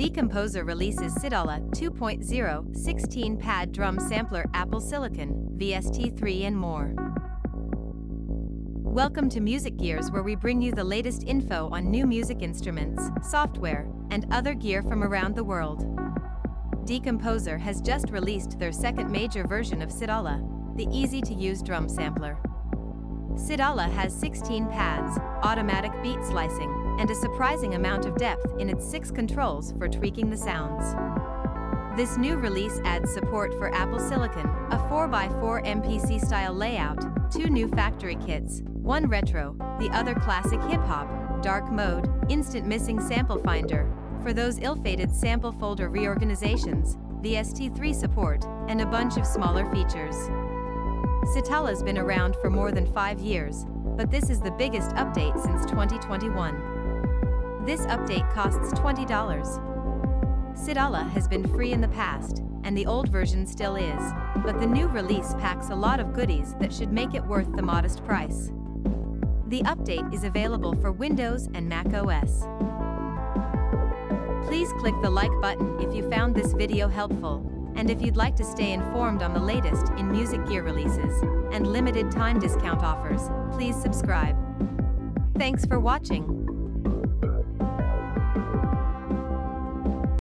Decomposer releases Sitala 2.0, 16-pad drum sampler, Apple Silicon, VST3 and more. Welcome to Music Gears, where we bring you the latest info on new music instruments, software, and other gear from around the world. Decomposer has just released their second major version of Sitala, the easy-to-use drum sampler. Sitala has 16 pads, automatic beat slicing, and a surprising amount of depth in its 6 controls for tweaking the sounds. This new release adds support for Apple Silicon, a 4x4 MPC style layout, 2 new factory kits, one retro, the other classic hip-hop, dark mode, instant missing sample finder, for those ill-fated sample folder reorganizations, VST3 support, and a bunch of smaller features. Sitala's been around for more than 5 years, but this is the biggest update since 2021. This update costs $20. Sitala has been free in the past, and the old version still is, but the new release packs a lot of goodies that should make it worth the modest price. The update is available for Windows and macOS. Please click the like button if you found this video helpful, and if you'd like to stay informed on the latest in music gear releases and limited time discount offers, please subscribe. Thanks for watching.